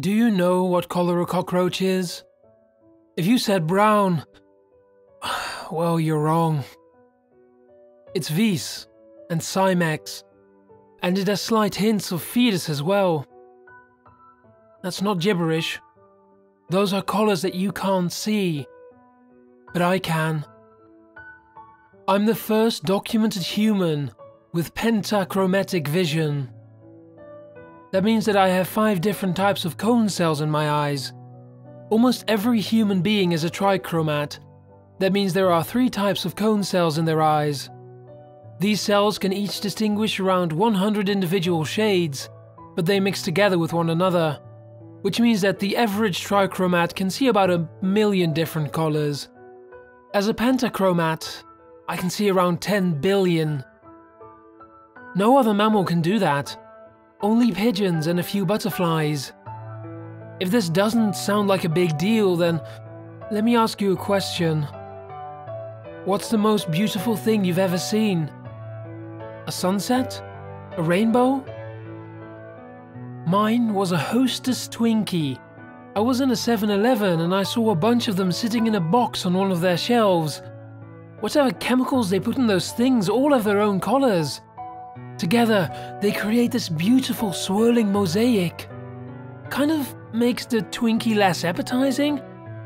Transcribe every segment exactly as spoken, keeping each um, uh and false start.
Do you know what color a cockroach is? If you said brown, well, you're wrong. It's Vis and Cymex, and it has slight hints of fetus as well. That's not gibberish. Those are colors that you can't see, but I can. I'm the first documented human with pentachromatic vision. That means that I have five different types of cone cells in my eyes. Almost every human being is a trichromat. That means there are three types of cone cells in their eyes. These cells can each distinguish around one hundred individual shades, but they mix together with one another, which means that the average trichromat can see about a million different colors. As a pentachromat, I can see around ten billion. No other mammal can do that. Only pigeons and a few butterflies. If this doesn't sound like a big deal, then let me ask you a question. What's the most beautiful thing you've ever seen? A sunset? A rainbow? Mine was a Hostess Twinkie. I was in a seven eleven and I saw a bunch of them sitting in a box on one of their shelves. Whatever chemicals they put in those things all have their own colors. Together, they create this beautiful swirling mosaic. Kind of makes the Twinkie less appetizing,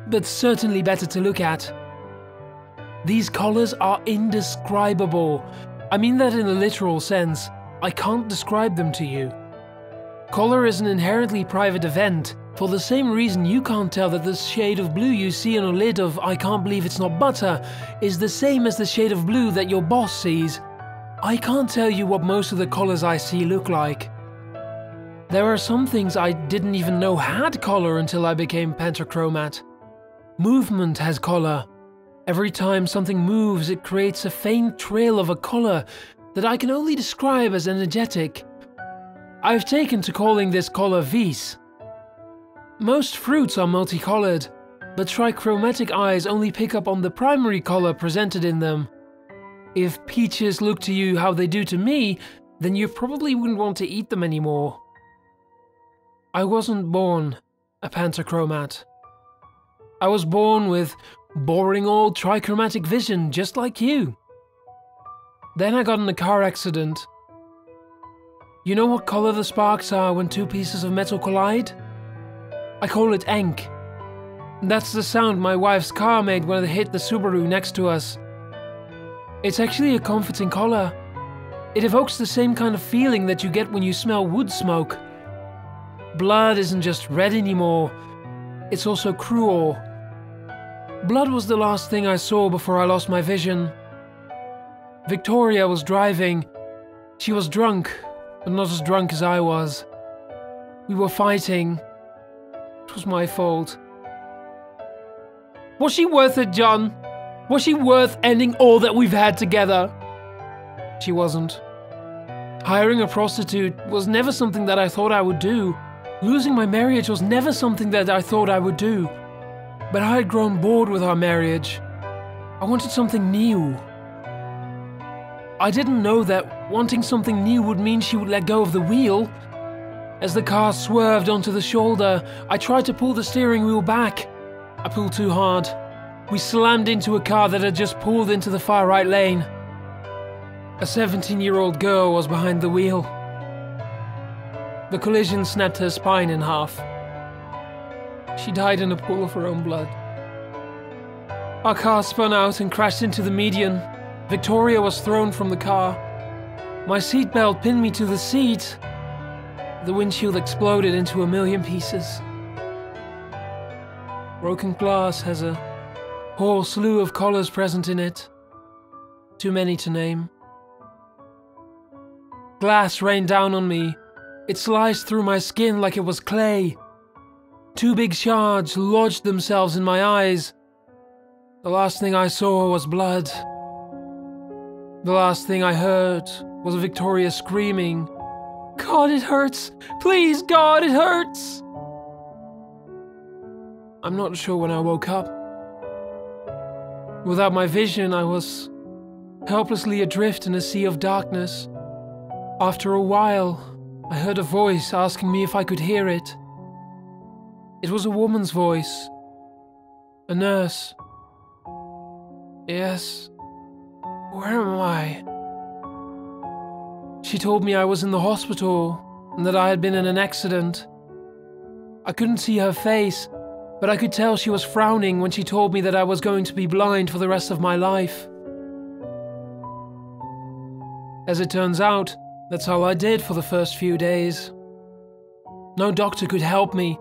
but certainly better to look at. These colors are indescribable. I mean that in a literal sense. I can't describe them to you. Color is an inherently private event, for the same reason you can't tell that the shade of blue you see on a lid of I can't believe it's not butter is the same as the shade of blue that your boss sees. I can't tell you what most of the colors I see look like. There are some things I didn't even know had color until I became pentachromat. Movement has color. Every time something moves, it creates a faint trail of a color that I can only describe as energetic. I've taken to calling this color Vis. Most fruits are multicolored, but trichromatic eyes only pick up on the primary color presented in them. If peaches look to you how they do to me, then you probably wouldn't want to eat them anymore. I wasn't born a pentachromat. I was born with boring old trichromatic vision, just like you. Then I got in a car accident. You know what color the sparks are when two pieces of metal collide? I call it ink. That's the sound my wife's car made when it hit the Subaru next to us. It's actually a comforting color. It evokes the same kind of feeling that you get when you smell wood smoke. Blood isn't just red anymore, it's also cruel. Blood was the last thing I saw before I lost my vision. Victoria was driving. She was drunk, but not as drunk as I was. We were fighting. It was my fault. Was she worth it, John? Was she worth ending all that we've had together? She wasn't. Hiring a prostitute was never something that I thought I would do. Losing my marriage was never something that I thought I would do. But I had grown bored with our marriage. I wanted something new. I didn't know that wanting something new would mean she would let go of the wheel. As the car swerved onto the shoulder, I tried to pull the steering wheel back. I pulled too hard. We slammed into a car that had just pulled into the far right lane. A seventeen-year-old girl was behind the wheel. The collision snapped her spine in half. She died in a pool of her own blood. Our car spun out and crashed into the median. Victoria was thrown from the car. My seatbelt pinned me to the seat. The windshield exploded into a million pieces. Broken glass has a whole slew of colors present in it, too many to name. Glass rained down on me. It sliced through my skin like it was clay. Two big shards lodged themselves in my eyes. The last thing I saw was blood. The last thing I heard was Victoria screaming, "God, it hurts! Please, God, it hurts!" I'm not sure when I woke up. Without my vision, I was helplessly adrift in a sea of darkness. After a while, I heard a voice asking me if I could hear it. It was a woman's voice. A nurse. Yes. Where am I? She told me I was in the hospital and that I had been in an accident. I couldn't see her face, but I could tell she was frowning when she told me that I was going to be blind for the rest of my life. As it turns out, that's all I did for the first few days. No doctor could help me.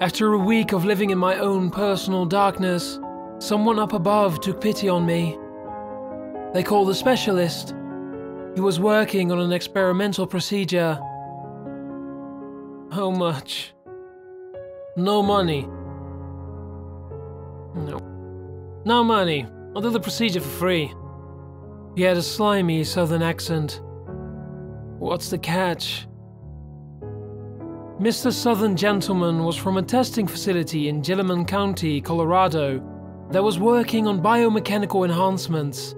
After a week of living in my own personal darkness, someone up above took pity on me. They called a specialist. He was working on an experimental procedure. How much? No money. No. No money. I'll do the procedure for free. He had a slimy southern accent. What's the catch? Mister Southern Gentleman was from a testing facility in Gilliman County, Colorado, that was working on biomechanical enhancements.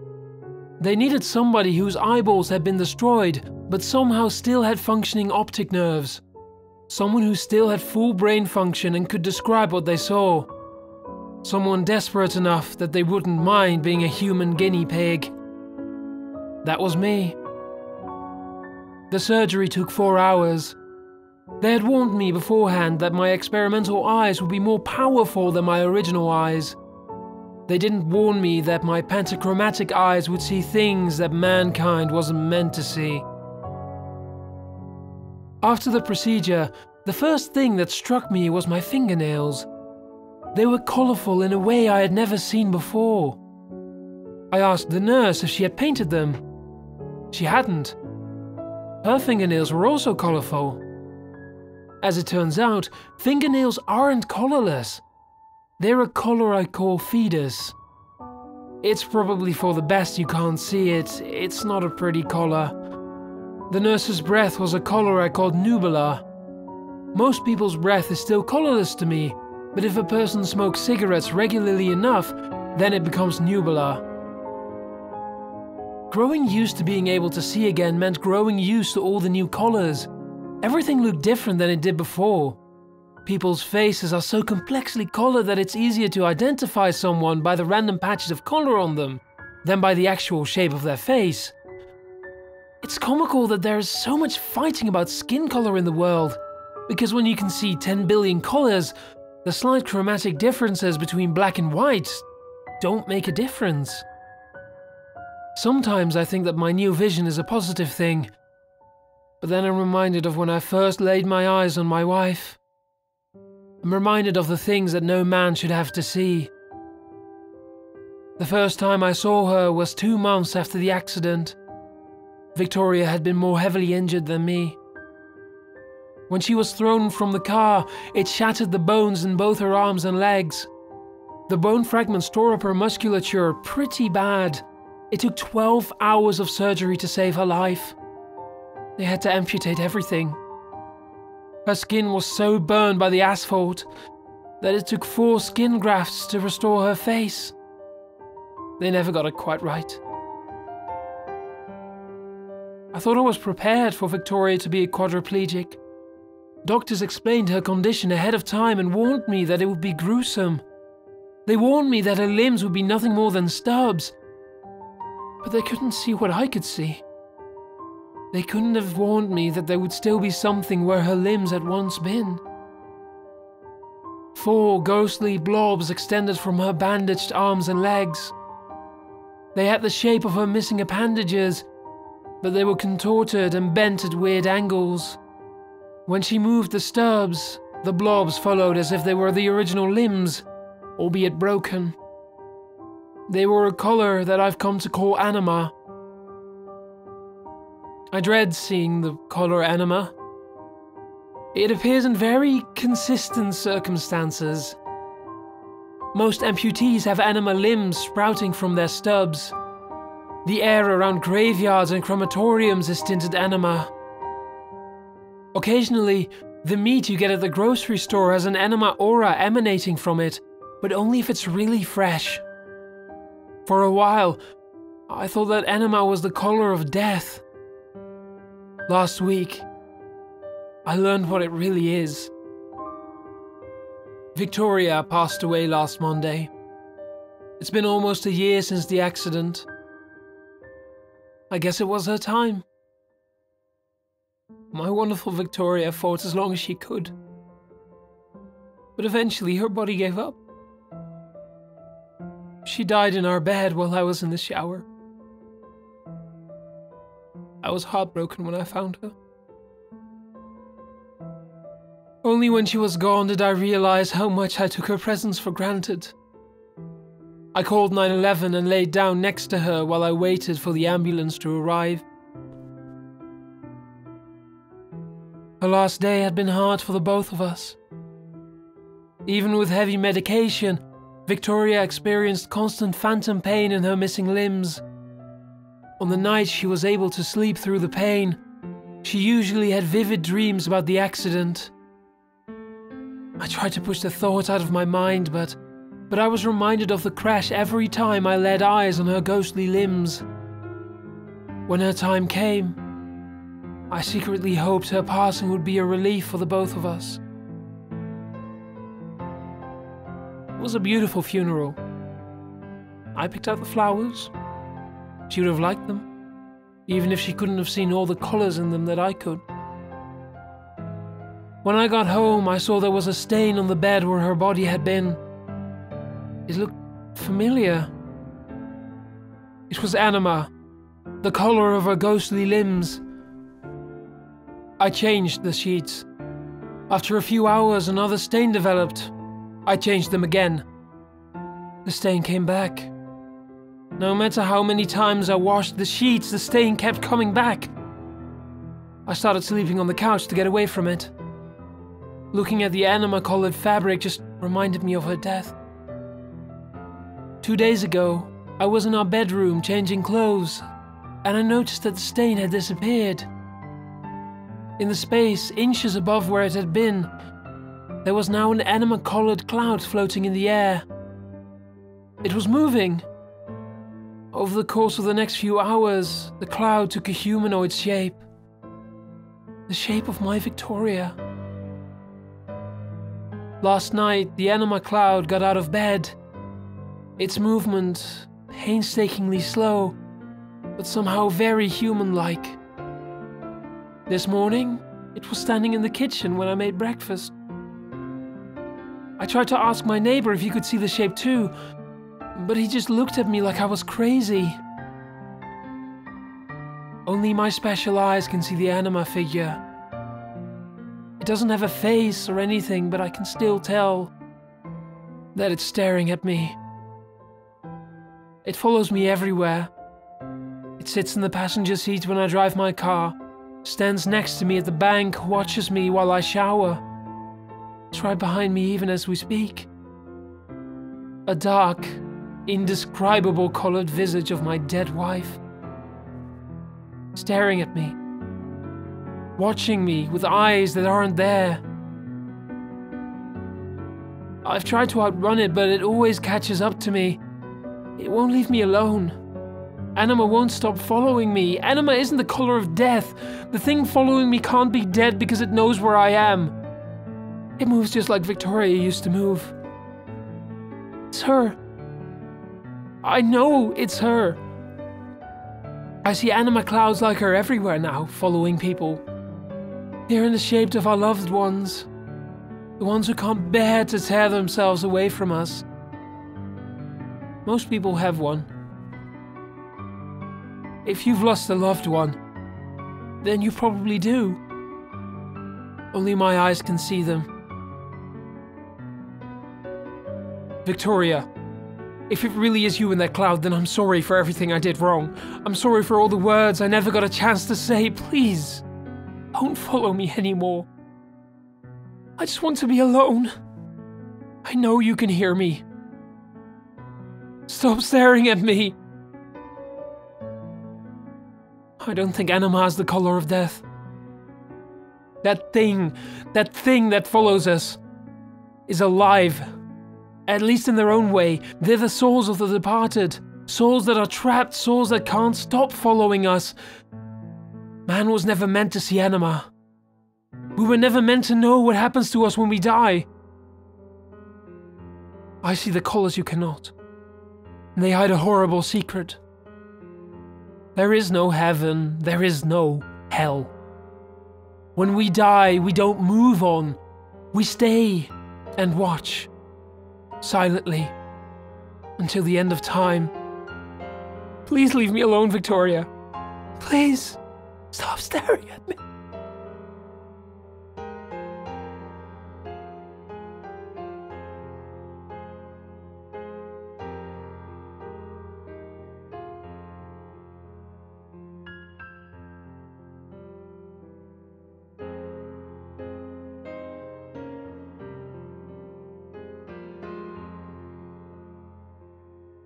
They needed somebody whose eyeballs had been destroyed, but somehow still had functioning optic nerves. Someone who still had full brain function and could describe what they saw. Someone desperate enough that they wouldn't mind being a human guinea pig. That was me. The surgery took four hours. They had warned me beforehand that my experimental eyes would be more powerful than my original eyes. They didn't warn me that my pentachromatic eyes would see things that mankind wasn't meant to see. After the procedure, the first thing that struck me was my fingernails. They were colorful in a way I had never seen before. I asked the nurse if she had painted them. She hadn't. Her fingernails were also colorful. As it turns out, fingernails aren't colorless. They're a color I call fetus. It's probably for the best you can't see it, it's not a pretty color. The nurse's breath was a color I called nubula. Most people's breath is still colorless to me, but if a person smokes cigarettes regularly enough, then it becomes nubula. Growing used to being able to see again meant growing used to all the new colors. Everything looked different than it did before. People's faces are so complexly colored that it's easier to identify someone by the random patches of color on them than by the actual shape of their face. It's comical that there is so much fighting about skin color in the world, because when you can see ten billion colors, the slight chromatic differences between black and white don't make a difference. Sometimes I think that my new vision is a positive thing, but then I'm reminded of when I first laid my eyes on my wife. I'm reminded of the things that no man should have to see. The first time I saw her was two months after the accident. Victoria had been more heavily injured than me. When she was thrown from the car, it shattered the bones in both her arms and legs. The bone fragments tore up her musculature pretty bad. It took twelve hours of surgery to save her life. They had to amputate everything. Her skin was so burned by the asphalt that it took four skin grafts to restore her face. They never got it quite right. I thought I was prepared for Victoria to be a quadriplegic. Doctors explained her condition ahead of time and warned me that it would be gruesome. They warned me that her limbs would be nothing more than stubs. But they couldn't see what I could see. They couldn't have warned me that there would still be something where her limbs had once been. Four ghostly blobs extended from her bandaged arms and legs. They had the shape of her missing appendages, but they were contorted and bent at weird angles. When she moved the stubs, the blobs followed as if they were the original limbs, albeit broken. They were a color that I've come to call anima. I dread seeing the color anima. It appears in very consistent circumstances. Most amputees have anima limbs sprouting from their stubs. The air around graveyards and crematoriums is tinted anima. Occasionally, the meat you get at the grocery store has an anima aura emanating from it, but only if it's really fresh. For a while, I thought that anima was the color of death. Last week, I learned what it really is. Victoria passed away last Monday. It's been almost a year since the accident. I guess it was her time. My wonderful Victoria fought as long as she could. But eventually her body gave up. She died in our bed while I was in the shower. I was heartbroken when I found her. Only when she was gone did I realize how much I took her presence for granted. I called nine eleven and laid down next to her while I waited for the ambulance to arrive. Her last day had been hard for the both of us. Even with heavy medication, Victoria experienced constant phantom pain in her missing limbs. On the night she was able to sleep through the pain, she usually had vivid dreams about the accident. I tried to push the thought out of my mind, but, but I was reminded of the crash every time I laid eyes on her ghostly limbs. When her time came, I secretly hoped her passing would be a relief for the both of us. It was a beautiful funeral. I picked out the flowers. She would have liked them, even if she couldn't have seen all the colours in them that I could. When I got home, I saw there was a stain on the bed where her body had been. It looked familiar. It was anima, the colour of her ghostly limbs. I changed the sheets. After a few hours, another stain developed. I changed them again. The stain came back. No matter how many times I washed the sheets, the stain kept coming back. I started sleeping on the couch to get away from it. Looking at the anima-coloured fabric just reminded me of her death. Two days ago, I was in our bedroom changing clothes, and I noticed that the stain had disappeared. In the space inches above where it had been, there was now an anima-coloured cloud floating in the air. It was moving. Over the course of the next few hours, the cloud took a humanoid shape. The shape of my Victoria. Last night, the anima cloud got out of bed. Its movement, painstakingly slow, but somehow very human-like. This morning, it was standing in the kitchen when I made breakfast. I tried to ask my neighbor if he could see the shape too, but he just looked at me like I was crazy. Only my special eyes can see the anima figure. It doesn't have a face or anything, but I can still tell that it's staring at me. It follows me everywhere. It sits in the passenger seat when I drive my car, stands next to me at the bank, watches me while I shower. It's right behind me even as we speak. A dark, indescribable coloured visage of my dead wife, staring at me, watching me with eyes that aren't there. I've tried to outrun it, but it always catches up to me. It won't leave me alone. Anima won't stop following me. Anima isn't the colour of death. The thing following me can't be dead because it knows where I am. It moves just like Victoria used to move. It's her. I know it's her. I see anima clouds like her everywhere now, following people. They're in the shape of our loved ones. The ones who can't bear to tear themselves away from us. Most people have one. If you've lost a loved one, then you probably do. Only my eyes can see them. Victoria. If it really is you in that cloud, then I'm sorry for everything I did wrong. I'm sorry for all the words I never got a chance to say. Please, don't follow me anymore. I just want to be alone. I know you can hear me. Stop staring at me. I don't think anima is the colour of death. That thing, that thing that follows us, is alive. At least in their own way, they're the souls of the departed. Souls that are trapped, souls that can't stop following us. Man was never meant to see anima. We were never meant to know what happens to us when we die. I see the colors you cannot, and they hide a horrible secret. There is no heaven, there is no hell. When we die, we don't move on, we stay and watch, silently, until the end of time. Please leave me alone, Victoria. Please, stop staring at me.